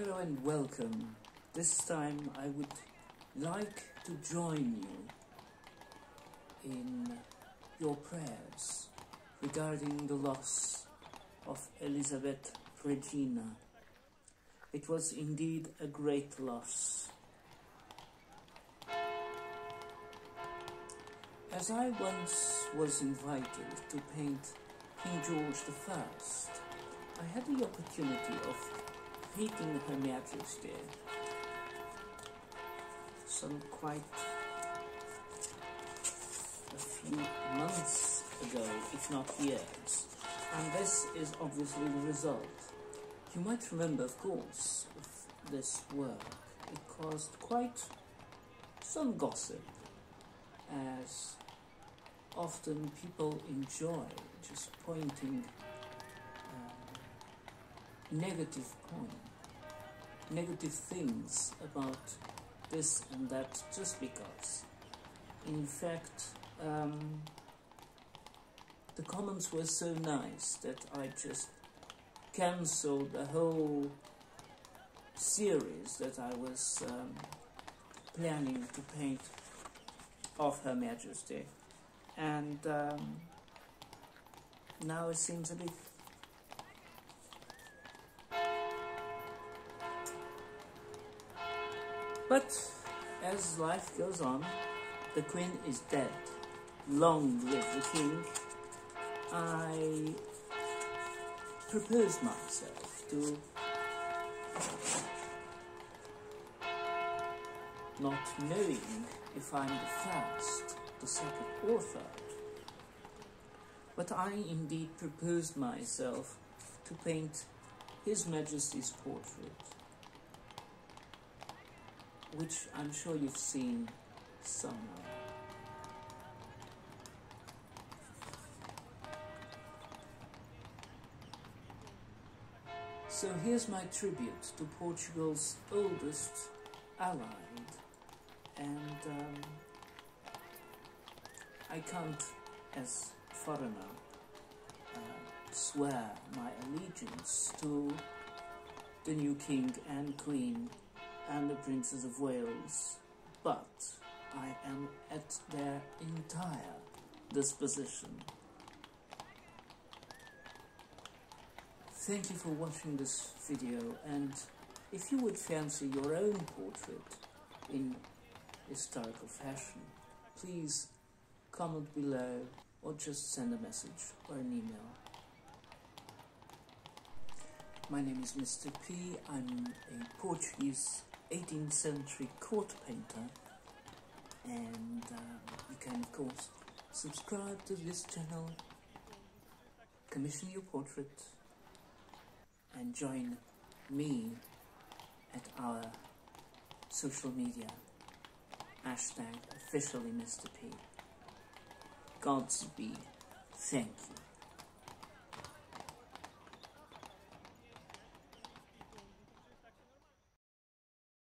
Hello and welcome. This time I would like to join you in your prayers regarding the loss of Elizabeth Regina. It was indeed a great loss. As I once was invited to paint King George the First, I had the opportunity of painting Her Majesty. Some quite a few months ago, if not years. And this is obviously the result. You might remember, of course, of this work. It caused quite some gossip, as often people enjoy just pointing negative things about this and that, just because. In fact, the comments were so nice that I just cancelled the whole series that I was planning to paint of Her Majesty, and now it seems a bit . But as life goes on, the Queen is dead. Long live the King. I proposed myself to not knowing if I'm the first, the second or third. But I indeed proposed myself to paint His Majesty's portrait, which I'm sure you've seen somewhere. So here's my tribute to Portugal's oldest allied, and I can't, as foreigner, swear my allegiance to the new King and Queen and the Princess of Wales, but I am at their entire disposition. Thank you for watching this video, and if you would fancy your own portrait in historical fashion, please comment below or just send a message or an email. My name is Mr. P. I'm a Portuguese 18th century court painter, and you can of course subscribe to this channel, commission your portrait, and join me at our social media #OfficiallyMrP. Godspeed. Thank you.